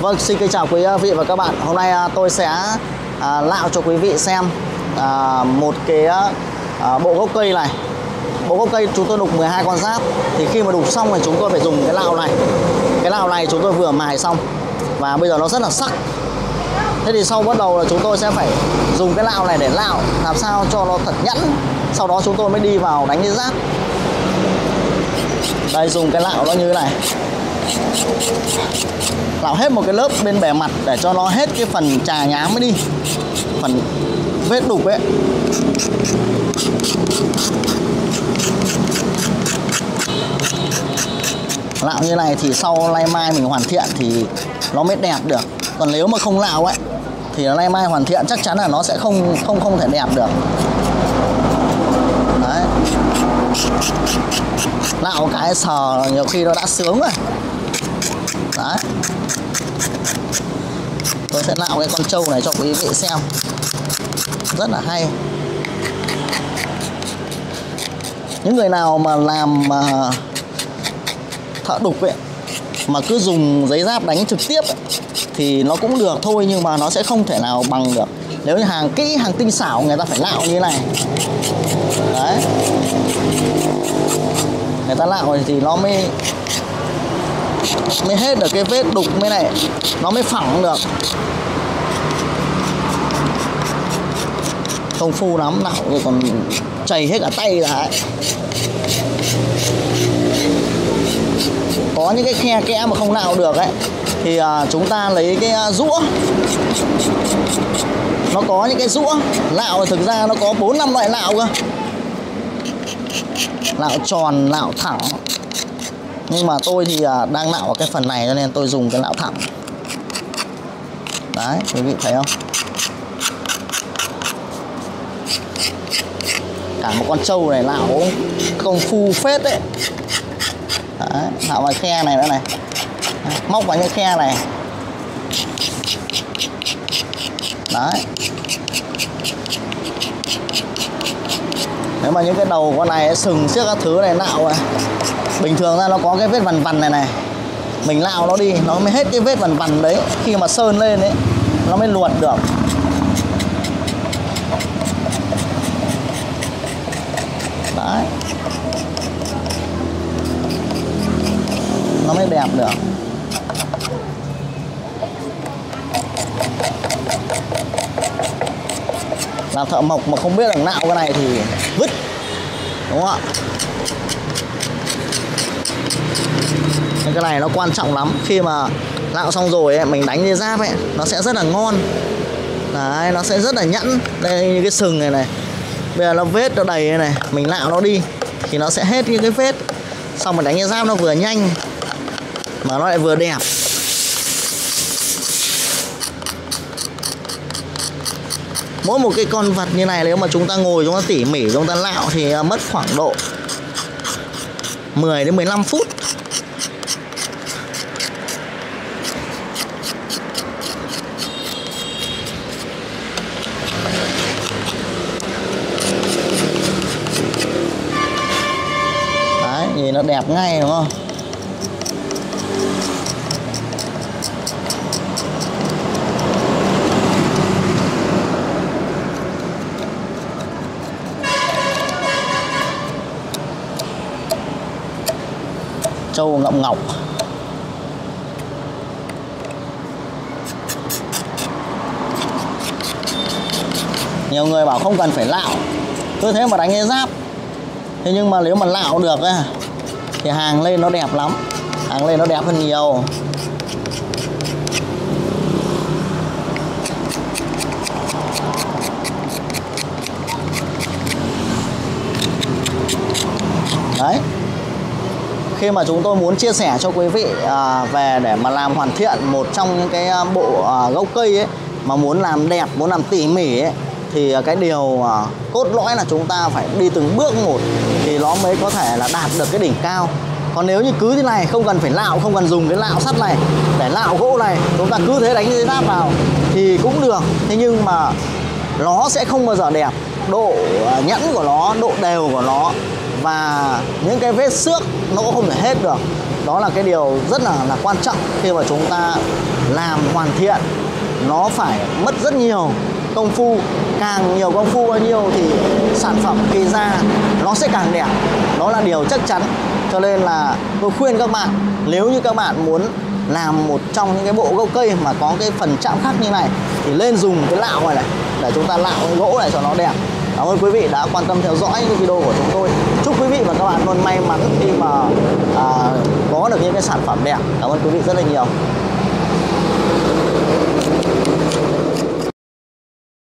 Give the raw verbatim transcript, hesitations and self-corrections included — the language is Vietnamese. Vâng, xin kính chào quý vị và các bạn. Hôm nay tôi sẽ à, lạo cho quý vị xem à, một cái à, bộ gốc cây này. Bộ gốc cây chúng tôi đục mười hai con giáp. Thì khi mà đục xong thì chúng tôi phải dùng cái lạo này. Cái lạo này chúng tôi vừa mài xong và bây giờ nó rất là sắc. Thế thì sau bắt đầu là chúng tôi sẽ phải dùng cái lạo này để lạo làm sao cho nó thật nhẵn. Sau đó chúng tôi mới đi vào đánh cái giáp. Đây, dùng cái lạo nó như thế này, lạo hết một cái lớp bên bề mặt để cho nó hết cái phần trà nhám mới đi, phần vết đục ấy. Lạo như này thì sau nay mai mình hoàn thiện thì nó mới đẹp được. Còn nếu mà không lạo ấy thì nay mai hoàn thiện chắc chắn là nó sẽ không không không thể đẹp được. Đấy. Lạo cái sờ nhiều khi nó đã sướng rồi. Đấy. Tôi sẽ lạo cái con trâu này cho quý vị xem. Rất là hay. Những người nào mà làm uh, thợ đục ấy, mà cứ dùng giấy giáp đánh trực tiếp ấy, thì nó cũng được thôi, nhưng mà nó sẽ không thể nào bằng được. Nếu như hàng kỹ, hàng tinh xảo, người ta phải lạo như thế này. Đấy. Người ta lạo thì nó mới mới hết được cái vết đục mới này, nó mới phẳng được. Công phu lắm, lạo rồi còn chảy hết cả tay ra. Có những cái khe kẽ mà không lạo được ấy thì à, chúng ta lấy cái à, rũa. Nó có những cái rũa lạo, thực ra nó có bốn năm loại lạo cơ. Lạo tròn, lạo thẳng. Nhưng mà tôi thì à, đang lạo ở cái phần này cho nên tôi dùng cái lạo thẳng. Đấy, quý vị thấy không? Cả một con trâu này lạo công phu phết đấy. Đấy, lạo vào khe này nữa này. Móc vào những khe này. Đấy. Nếu mà những cái đầu con này sừng xiếc các thứ này lạo này, bình thường ra nó có cái vết vằn vằn này này, mình lạo nó đi nó mới hết cái vết vằn vằn đấy. Khi mà sơn lên đấy nó mới luột được. Đấy, nó mới đẹp được. Làm thợ mộc mà không biết là nạo cái này thì vứt, đúng không ạ? Nên cái này nó quan trọng lắm. Khi mà nạo xong rồi ấy, mình đánh cái giáp ấy, nó sẽ rất là ngon. Đấy, nó sẽ rất là nhẵn. Đây, như cái sừng này này, bây giờ nó vết nó đầy này này, mình nạo nó đi thì nó sẽ hết những cái vết. Xong mình đánh cái giáp nó vừa nhanh mà nó lại vừa đẹp. Mỗi một cái con vật như này nếu mà chúng ta ngồi chúng ta tỉ mỉ chúng ta lạo thì mất khoảng độ mười đến mười lăm phút. Đấy, nhìn nó đẹp ngay đúng không? Trâu ngậm ngọc. Nhiều người bảo không cần phải lạo, cứ thế mà đánh cái giáp. Thế nhưng mà nếu mà lạo được ấy, thì hàng lên nó đẹp lắm. Hàng lên nó đẹp hơn nhiều. Đấy. Khi mà chúng tôi muốn chia sẻ cho quý vị à, về để mà làm hoàn thiện một trong những cái bộ à, gốc cây ấy, mà muốn làm đẹp, muốn làm tỉ mỉ ấy, thì cái điều à, cốt lõi là chúng ta phải đi từng bước một thì nó mới có thể là đạt được cái đỉnh cao. Còn nếu như cứ thế này, không cần phải lạo, không cần dùng cái lạo sắt này để lạo gỗ này, chúng ta cứ thế đánh dây đáp vào thì cũng được. Thế nhưng mà nó sẽ không bao giờ đẹp. Độ à, nhẵn của nó, độ đều của nó và những cái vết xước nó cũng không thể hết được. Đó là cái điều rất là, là quan trọng. Khi mà chúng ta làm hoàn thiện, nó phải mất rất nhiều công phu. Càng nhiều công phu bao nhiêu thì sản phẩm khi ra nó sẽ càng đẹp. Đó là điều chắc chắn. Cho nên là tôi khuyên các bạn, nếu như các bạn muốn làm một trong những cái bộ gốc cây mà có cái phần chạm khắc như này thì lên dùng cái lạo này này để chúng ta lạo cái gỗ này cho nó đẹp. Cảm ơn quý vị đã quan tâm theo dõi những video của chúng tôi. Chúc quý vị và các bạn luôn may mắn khi mà à, có được những cái sản phẩm đẹp. Cảm ơn quý vị rất là nhiều.